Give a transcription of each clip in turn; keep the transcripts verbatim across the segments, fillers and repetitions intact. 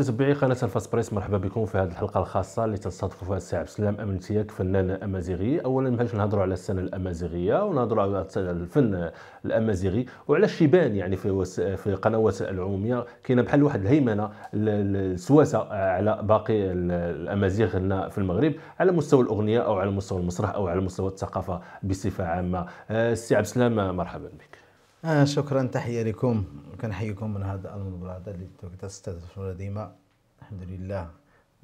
متابعي قناه أنفاس بريس، مرحبا بكم في هذه الحلقه الخاصه اللي تستضيف فيها السي عبد السلام أمنتايك، فنان امازيغي. اولا باش نهضروا على السنه الامازيغيه ونهضروا على الفن الامازيغي وعلى الشيبان، يعني في في قنوات العموميه كاينه بحال واحد الهيمنه السواسه على باقي الامازيغ هنا في المغرب، على مستوى الاغنيه او على مستوى المسرح او على مستوى الثقافه بصفه عامه. السي عبد السلام، مرحبا بك. آه شكرا، تحية لكم، كنحييكم من هذا المنبر هذا اللي تستضيفونا ديما. الحمد لله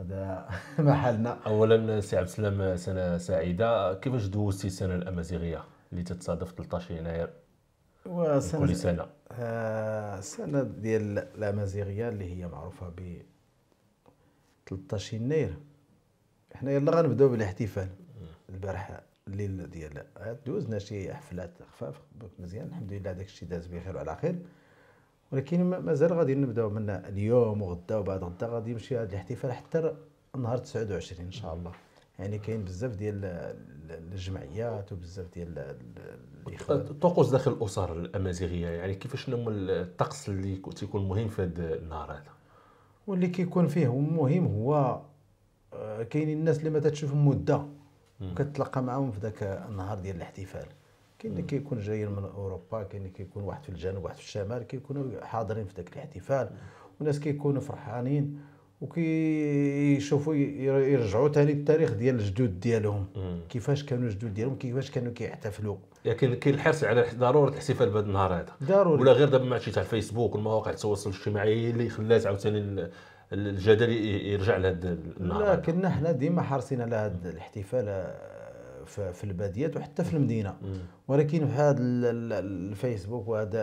هذا محلنا. اولا سي عبد السلام، سنه سعيده. كيفاش دوزتي السنه الامازيغيه اللي تتصادف ثلاثة عشر يناير وسنة كل سنه؟ آه السنه ديال الامازيغيه اللي هي معروفه ب ثلاثة عشر يناير، حنا يلا غنبداو بالاحتفال. البارح الليل ديال دوزنا شي حفلات خفاف مزيان، الحمد لله داك الشيء داز بخير وعلى خير، ولكن مازال غادي نبداو من اليوم وغدا وبعد غدا غادي يمشي هذا الاحتفال حتى نهار تسعة وعشرين ان شاء الله. يعني كاين بزاف ديال الجمعيات وبزاف ديال الطقوس داخل الاسر الامازيغيه، يعني كيفاش نوع الطقس اللي تيكون مهم في هذا النهار هذا؟ واللي كيكون فيه مهم هو كاينين الناس اللي ما تتشوفهم مده وكتلقى معاهم في ذاك النهار ديال الاحتفال. كاين اللي كيكون جاي من اوروبا، كاين اللي كيكون واحد في الجنوب واحد في الشمال، كيكونوا حاضرين في ذاك الاحتفال والناس كيكونوا فرحانين وكيشوفوا يرجعوا ثاني التاريخ ديال الجدود ديالهم، كيفاش كانوا الجدود ديالهم، كيفاش كانوا كيحتفلوا. لكن كاين الحرص على ضروره الاحتفال بهذا النهار هذا ضروري، ولا غير دابا مع شي تاع الفيسبوك والمواقع التواصل الاجتماعي هي اللي خلات عاوتاني الجدل يرجع لهذا النهار. لكن حنا ديما حرصين على هذا الاحتفال في الباديات وحتى في المدينه، ولكن بحال الفيسبوك وهذا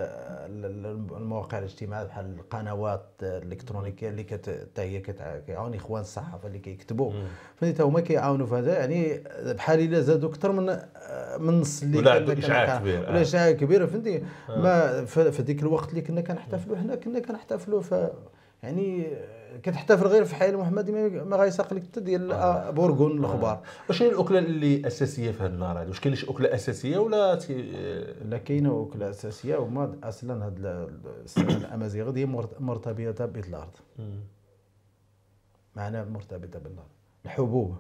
المواقع الاجتماعيه بحال القنوات الالكترونيكيه اللي كت هي كتعاون اخوان الصحافه اللي كيكتبوا، فهمتي تا هما كيعاونوا في هذا، يعني بحال الا زادوا اكثر من من نص اللي كان اشعاع كبير ولا اشعاع كبير، فهمتي ما في ذيك الوقت اللي كنا كنحتفلوا حنا كنا كنحتفلوا في يعني كتحتفل غير في حي المحمدي ما غايساق لك حتى ديال آه. بورغون الاخبار. واش آه. هي الاكله اللي اساسيه في هذا النهار هذا؟ واش كاين شي اكله اساسيه ولا تي... لا كاينه اكله اساسيه، وما اصلا هاد السنه الامازيغيه هي مرتبطه بالارض، معناها مرتبطه بالارض، الحبوب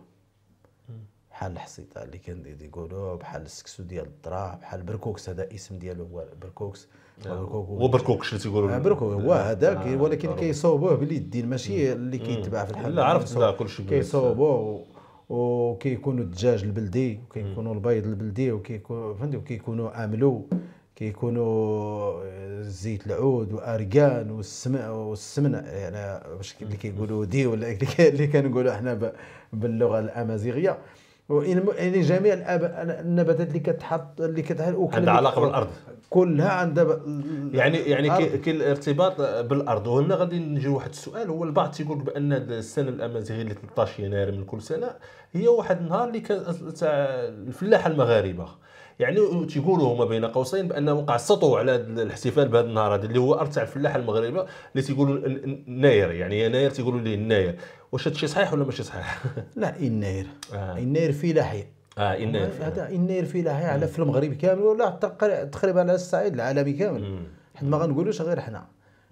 بحال الحصيطه اللي كان يقولوا بحال السكسو ديال الذره، بحال بركوكس، هذا اسم ديالو هو بركوكس. هو بركوكش اللي تيقولوا بركوك هو هذاك، ولكن كيصوبوه باليدين ماشي اللي كيتباع في الحال. لا عرفت، لا كلشي كيصوبوه، وكيكونوا الدجاج البلدي وكيكونوا البيض البلدي وكيكونوا فهمتي وكيكونوا املو، كيكونوا زيت العود واركان والسمن والسمن يعني باش اللي كيقولوا دي ولا اللي كنقولوا احنا باللغه الامازيغيه، يعني جميع النباتات اللي كتحط اللي كتحط عندها علاقه بالارض كلها عندها يعني يعني كاين الارتباط بالارض. وهنا غادي نجي لواحد السؤال، هو البعض تيقول بان السنه الامازيغيه اللي ثلاثة عشر يناير من كل سنه هي واحد النهار اللي تاع الفلاحه المغاربه، يعني تيقولوا هما بين قوسين بان وقع السطو على الاحتفال بهذا النهار هذا اللي هو ارض تاع الفلاحه المغاربه اللي تيقولوا الناير، يعني يناير تيقولوا ليه الناير. واش هادشي صحيح ولا ماشي صحيح؟ لا الناير آه. الناير فلاحي اه الناير هذا الناير فلاحي على في المغرب كامل ولا تقريبا على الصعيد العالمي كامل، حنا ما غنقولوش غير حنا،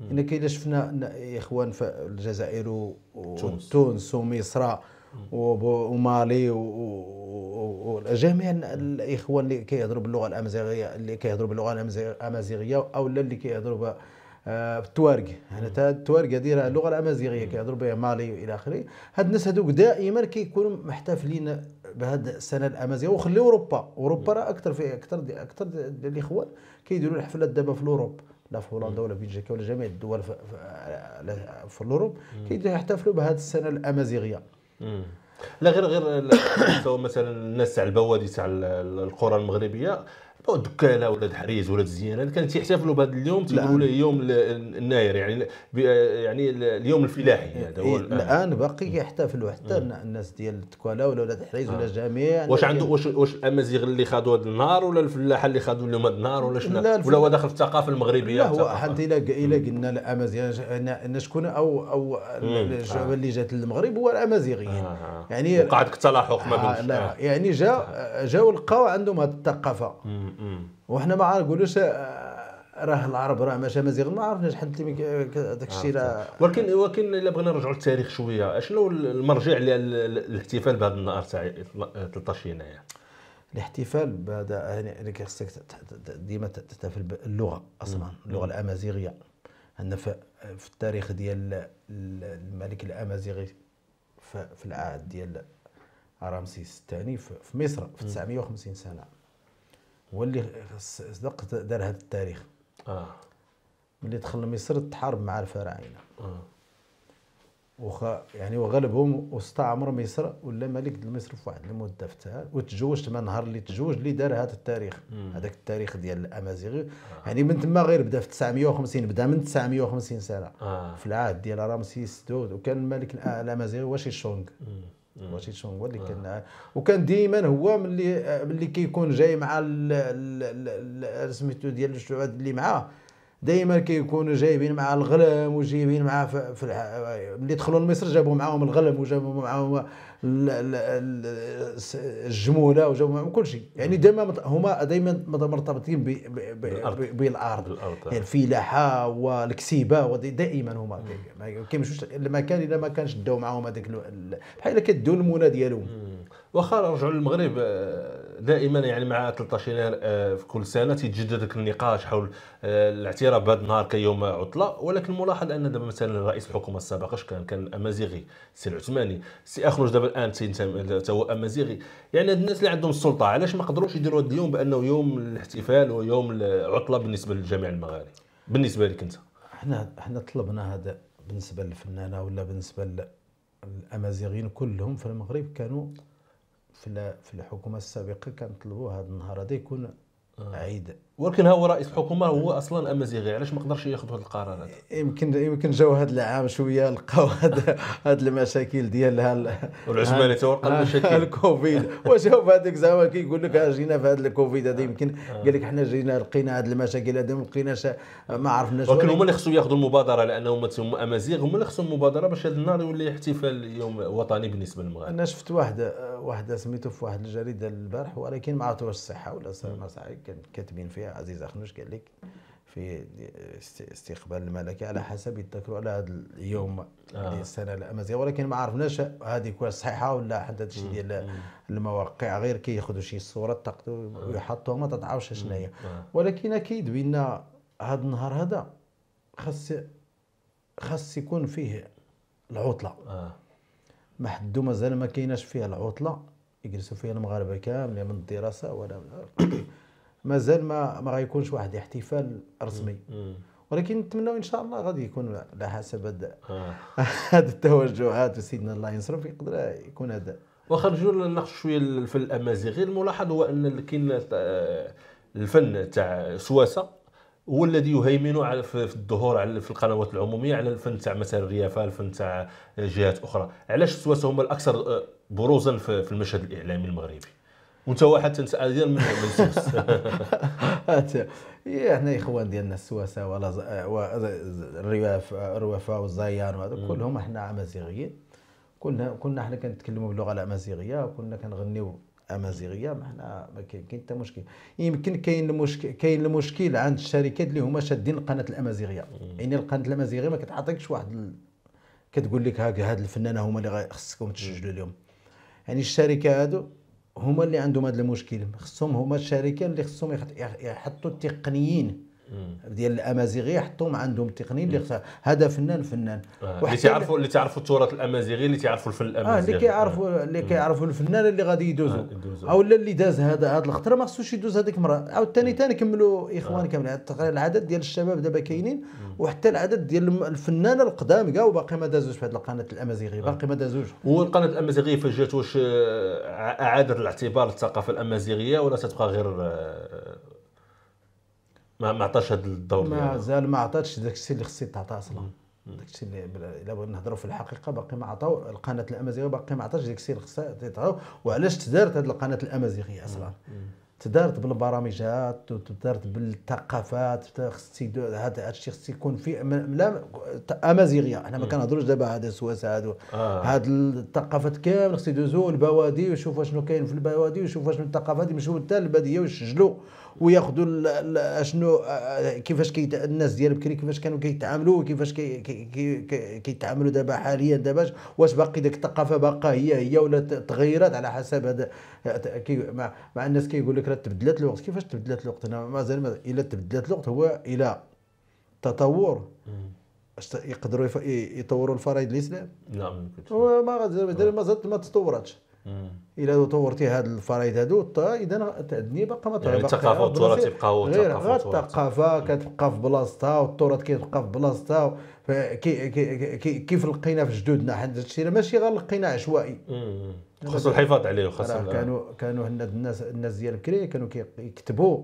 حنا كاين شفنا اخوان في الجزائر وتونس ومصر ومالي وجميع الاخوان اللي كيهضروا باللغه الامازيغيه اللي كيهضروا باللغه الامازيغيه او اللي كيهضروا بالتوارق، حنا حتى التوارق هذه راه اللغه الامازيغيه كيهضروا بها مالي والى اخره. هاد الناس هذوك دائما كيكونوا محتفلين بهاد السنه الامازيغيه، وخلي اوروبا اوروبا راه اكثر في اكثر دي اكثر ديال الاخوان كيديروا الحفلات دابا في اوروب، لا في هولندا ولا في بلجيكا ولا جميع الدول في في اوروب كيديروا يحتفلوا بهاد السنه الامازيغيه. لا غير غير مثلا الناس تاع البوادي تاع القرى المغربيه دكاله ولا حريز ولا الزيانه كانوا تيحتفلوا بهذا اليوم، تيقولوا له يوم الناير، يعني يعني اليوم الفلاحي هذا هو الان باقي كيحتفلوا حتى الناس ديال دكاله ولا ولاد حريز ولا جميع. واش عنده واش واش الامازيغ اللي خاذوا هذا النهار ولا الفلاحه اللي خاذوا اليوم هذا النهار ولا شنو؟ ولا هو داخل في الثقافه المغربيه؟ لا هو حتى الا الا قلنا الامازيغ ان شكون او او الشعوب اللي جات للمغرب هو الامازيغيين، يعني وقع داك التلاحق ما بينش، يعني جا جاوا لقاو عندهم هذه الثقافه. وحنا ما غنقولوش راه العرب راه ماشي مزيغ ما عرفناش حد داك الشيء. ولكن ولكن الا بغينا نرجعوا للتاريخ شويه، شنو المرجع للاحتفال بهذا النهار تاع ثلاثة عشر يناير؟ الاحتفال بهذا يعني خصك ديما تحتفل باللغه اصلا، اللغه الامازيغيه. عندنا في التاريخ ديال الملك الامازيغي في العهد ديال رمسيس الثاني في مصر في تسعمائة وخمسين سنة هو اللي صدق دار هذا التاريخ. اه ملي دخل مصر تحارب مع الفراعنه اه وخ يعني وغلبهم واستعمر مصر ولا ملك مصر في واحد المده فتاه، وتزوجت مع النهار اللي تزوج اللي دار هذا التاريخ، هذاك التاريخ ديال الامازيغي. آه. يعني من تما غير بدا في تسعمائة وخمسين، بدا من تسعمائة وخمسين سنة. آه. في العهد ديال رمسيس دود، وكان الملك الامازيغي هو شيشونق. شيشونق هو اللي كان، وكان ديما هو ملي ملي كيكون جاي مع سميتو ديال الشعوب اللي معاه دائما كيكونوا جايبين مع الغلام وجايبين مع في الح... ملي دخلوا لمصر جابوا معاهم الغلم وجابوا معاهم الجموله وجابوا معاهم كل شيء. يعني دائما هما دائما مرتبطين ب... ب... ب... بالارض, بالأرض. يعني الفلاحه والكسيبه ودائما هما ما كيمشوش المكان الا ما كانش داو معاهم هذاك ال... بحال كدوا المنى ديالهم. واخا نرجعوا للمغرب دائما يعني مع ثلاثة عشر يناير في كل سنه تيتجدد النقاش حول الاعتراف بهذا النهار كيوم عطله، ولكن ملاحظ ان دابا مثلا رئيس الحكومه السابق اش كان كان امازيغي، السي العثماني، السي اخنوش دابا الان حتى هو امازيغي. يعني هاد الناس اللي عندهم السلطه علاش ما قدروش يديروا هذا اليوم بانه يوم الاحتفال ويوم العطله بالنسبه للجميع المغاربه؟ بالنسبه لك انت حنا حنا طلبنا هذا بالنسبه للفنانه ولا بالنسبه للامازيغيين كلهم في المغرب كانوا في في الحكومه السابقه كنطلبوا هذا النهار هذا يكون آه. عيد. ولكن هو رئيس الحكومه هو اصلا امازيغي، علاش ما قدرش ياخذ هذه القرارات؟ يمكن يمكن جاو هذا العام شويه لقاو هاد المشاكل ديال والعثماني تورق المشاكل الكوفيد وشوف هذاك زعما كيقول لك جينا في هذا الكوفيد هذا، يمكن قال لك حنا جينا لقينا هاد المشاكل هذا ما لقيناش ما عرفناش. ولكن هما اللي خصهم ياخذوا المبادره لانهم هما امازيغ، هما اللي خصهم المبادره باش هذا النهار يولي احتفال يوم وطني بالنسبه للمغاربه. انا شفت واحده واحده سميتو في واحد الجريده البارح، ولكن ما عرفتش واش صحه ولا صحيح كانت كاتبين فيها عزيز أخنوش قال لك في استقبال الملكه على حسب يتذكروا على هذا اليوم آه. السنه الامازيغيه، ولكن ما عرفناش هذيك واش صحيحه ولا حتى هادشي ديال المواقع غير كياخذوا شي صوره تاخذوا ويحطوها ما تتعرفش شنو هي. ولكن اكيد بان هذا النهار هذا خاص خاص يكون فيه العطله آه. ما حدو مازال ما كايناش فيها العطله يجلسوا فيها المغاربه كاملين من الدراسه ولا مازال ما ما غيكونش واحد احتفال رسمي. ولكن نتمناو ان شاء الله غادي يكون على حسب هاد هاد التوجهات وسيدنا الله ينصرف يقدر يكون هذا. واخا نرجعوا نناقشوا شويه الفن الامازيغي، الملاحظ هو ان كاين الفن تاع سواسه هو الذي يهيمن على في الظهور على في القنوات العموميه على الفن تاع مثلا الريافه، الفن تاع جهات اخرى. علاش سواسه هما الاكثر بروزا في المشهد الاعلامي المغربي؟ وانت واحد تنسال ديال من سوس. حنا اخوان ديالنا السواسه ولا الرواف الروافه والزيان وهذو كلهم حنا امازيغيين، كنا كنا حنا كنتكلموا باللغه الامازيغيه وكنا كنغنيو امازيغيه، ما حنا ما كاين حتى مشكل. يمكن كاين المشكل كاين المشكل عند الشركات اللي هما شادين القناه الامازيغيه، يعني القناه الامازيغيه ما كتعطيكش واحد كتقول لك هاك هاد الفنانه هما اللي خصكم تسجلوا لهم. يعني الشركه هادو هما اللي عندهم هذا المشكل، خصهم هما الشركه اللي خصهم يحطوا التقنيين ديال الامازيغيه، يحطوهم عندهم التقنيين اللي خصها هذا فنان فنان آه. اللي تعرفوا اللي تعرفوا التراث الامازيغي، اللي تعرفوا الفن الامازيغي اه اللي كيعرفوا آه. اللي كيعرفوا الفنان اللي غادي يدوزوا آه. او اللي داز هذا هذا الخطره ما خصوش يدوز هذيك المره او الثاني ثاني كملوا اخوان آه. كاملين. تقريبا العدد ديال الشباب دابا كاينين وحتى العدد ديال الفنان القدام كاع باقي ما دازوش في هذه القناه الامازيغيه، باقي ما دازوش. والقناه الامازيغيه فاش جات واش اعاده الاعتبار الثقافه الامازيغيه ولا تتبقى غير ما عطاش هذا الدور؟ مازال ما عطاتش داك الشيء اللي خصها تعطى اصلا. داك الشيء اللي الا بغينا نهضروا في الحقيقه باقي ما عطاو القناه الامازيغيه، باقي ما عطاش داك الشيء اللي خصها تعطى. وعلاش تدارت هذه القناه الامازيغيه اصلا؟ تدارت بالبرامجات وتدارت بالثقافات، خص هذا الشيء خص يكون في لا امازيغيه. حنا ما كنهضروش دابا هذا السواس هادو هاد الثقافات كامل خص يدوزوا البوادي ويشوفوا شنو كاين في البوادي ويشوفوا شنو الثقافات يمشيو حتى للباديه ويسجلوا وياخذوا شنو كيفاش كي الناس ديال بكري كيفاش كانوا كيتعاملوا وكيفاش كيتعاملوا كي كي دابا حاليا دابا. واش باقي ديك الثقافه باقا هي هي ولا تغيرت على حسب هذا مع, مع الناس كيقول لك راه تبدلات الوقت. كيفاش تبدلات الوقت؟ انا مازال الا تبدلات الوقت هو الى تطور يقدروا يطوروا الفرائض الاسلام. نعم ما غادي مازال ما تطوراتش. الى طورتي هاد الفرائض هادو اذا التدني باقا ما يعني الثقافه والتراث يبقى هو الثقافه والتراث. الثقافه كتبقى في بلاصتها والتراث كيبقى في بلاصتها كيف لقينا في جدودنا. حيت هادشي ماشي غير لقينا عشوائي، خاصو الحفاظ عليه. وخاصه كانوا كانوا الناس الناس ديال بكري كانوا كيكتبوا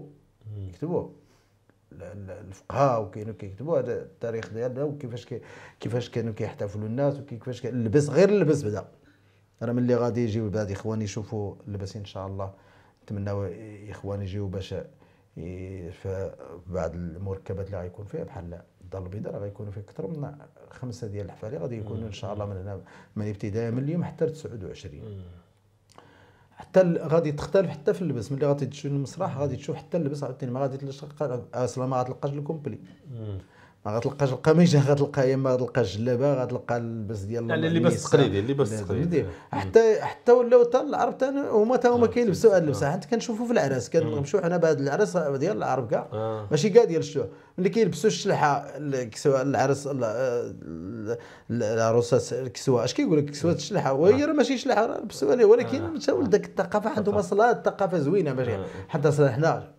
كيكتبوا الفقهاء وكاينو كيكتبوا هذا التاريخ ديالنا وكيفاش كيفاش كانوا كيحتفلوا الناس وكيفاش اللبس. غير اللبس بدا راه ملي غادي يجيو بعض اخواني يشوفوا اللبس ان شاء الله نتمناو اخواني يجيو باش في بعض المركبات اللي غيكون فيها بحال الدار البيضاء راه غيكونوا فيه اكثر من خمسه ديال الاحفال غادي يكونوا ان شاء الله من هنا من ابتداء من اليوم حتى تسعة وعشرين حتى غادي تختلف حتى في اللبس. ملي غادي تمشيو للمسرح غادي تشوف حتى اللبس عاوتاني ما غادي تلقى اصلا ما غاتلقاش الكومبلي، ما غاتلقاش القميجه، غاتلقى يا اما غاتلقى الجلابه، غاتلقى اللبس ديال اللباس التقليدي اللباس التقليدي حتى حتى ولاو حتى العرب حتى هما حتى هما كيلبسوا هذا اللبس. حتى كنشوفوا في العراس كنمشيو حنا بهذا العراس ديال العرب كاع ماشي كاع ديال الشعوب ملي كيلبسوا الشلحه سواء العرس العروسات الكسوه. اش كيقول لك كسوه الشلحه؟ وهي راه ماشي شلحه راه لبسوها ليه، ولكن مشى لذاك الثقافه عندهم اصلا الثقافه زوينه باش حتى اصلا حنا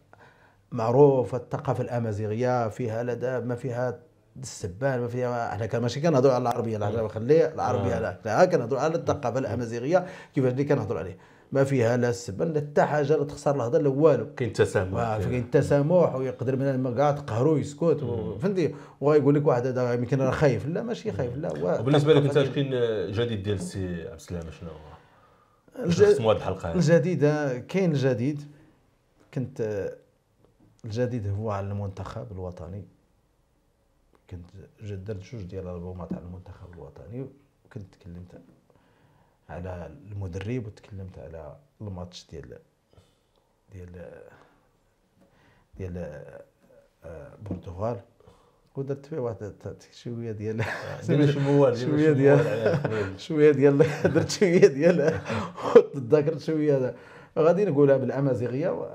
معروف الثقافه الامازيغيه فيها لدى ما فيها السبان ما فيها. احنا ماشي كنهضروا على العربيه العربيه خليها العربيه آه. لا كنهضروا على الثقافه الامازيغيه كيفاش اللي كنهضروا عليه ما فيها لا السبان لا حتى حاجه لا تخسر الهضره لا والو. كاين تسامح كاين التسامح ويقدر من كاع تقهروا يسكت فهمتي. وغايقول لك واحد هذا يمكن راه خايف، لا ماشي خايف لا. وبالنسبه لك انت كاين جديد ديال السي عبد السلام شنو هو؟ نختموا هذه الحلقه. الجديد كاين الجديد كنت الجديد هو على المنتخب الوطني. كنت درت جوج ديال الالبومات على المنتخب الوطني وكنت تكلمت على المدرب وتكلمت على الماتش ديال ديال ديال البرتغال ودرت فيه واحد شويه ديال شويه ديال شويه ديال درت شويه ديال تذكرت شويه هذا غادي نقولها بالامازيغيه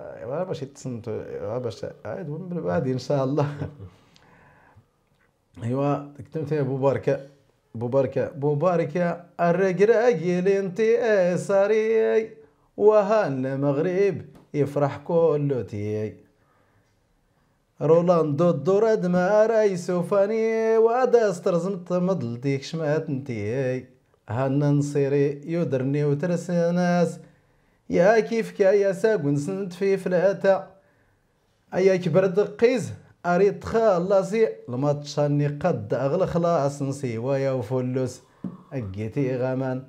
باش يتصنت باش عاد من بعد ان شاء الله. ايوا كتبت ابو بركه ابو بركه ابو بركه الركراكيل انت ساري وها المغرب يفرح كلو تي رونالدو الدراد ما رايسو فاني ودا استرزمت مضلتيك شمات انتي هانا نصيري يدرني وترس ناس يا كيف كايا ساكن سنت في فلاتا ايا كبر دقيز اريد تخلصي الماتشاني قد اغلى خلاص نسي ويا وفلوس اجيتي غمان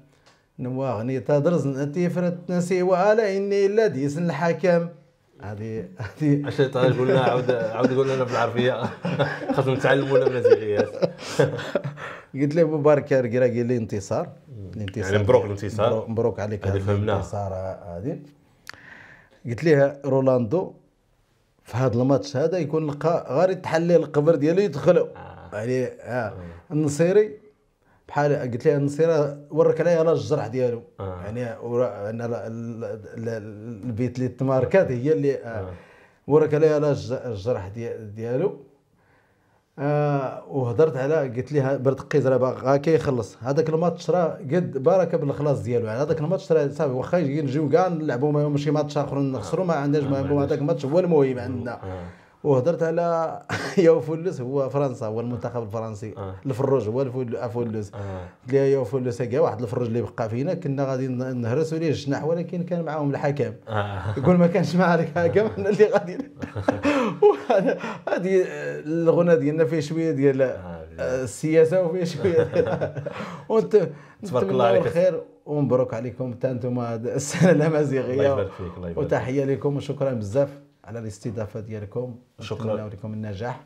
نواغني تدرز انتي فرت نسي وعلى اني لديس الحكم. هذه هذه عشان تقول لنا عاود عاود قول لنا بالعربيه خاصنا نتعلموا الامازيغيات. قلت له مبارك يا ركراكي قال لي انتصار الانتصار يعني مبروك الانتصار مبروك عليك هذه الانتصار هذه. قلت ليه رونالدو في هذا الماتش هذا يكون لقى غير يتحلي القبر ديالو يدخلوا عليه آه. آه. النصيري بحال قلت ليه النصيري ورك عليا راه الجرح ديالو آه. يعني البيت اللي تماركات هي اللي آه. آه. ورك عليا راه الجرح ديالو آه. وهضرت على قلت ليها برد قيز راه باغا كيخلص هذاك الماتش راه قد بركه بالخلاص ديالو. يعني هذاك الماتش راه صافي واخا نجيو كاع نلعبوا ماشي ماتش اخر نخسروا ما عندناش مهم، هذاك الماتش هو المهم عندنا. وهضرت على يا فلوس هو فرنسا هو المنتخب الفرنسي الفروج هو فلوس. قلت ليها يا فلوس كاع واحد الفروج اللي بقى فينا كنا غادي نهرسوا ليه الجناح ولكن كان معاهم الحكم. يقول ما كانش معاك الحكم انا اللي غادي هذه الغنى ديالنا فيه شويه ديال السياسه وفيه شويه ديال وانت تبارك الله عليك الخير ومبروك عليكم حتى انتوما السنه الامازيغيه. وتحيه لكم وشكرا بزاف على الاستضافه ديالكم. شكرا لكم النجاح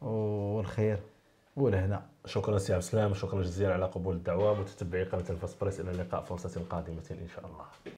والخير والهنا. شكرا سي عبد السلام، شكرا جزيلا على قبول الدعوه. متتبعي قناه أنفاس بريس الى اللقاء فرصه قادمه ان شاء الله.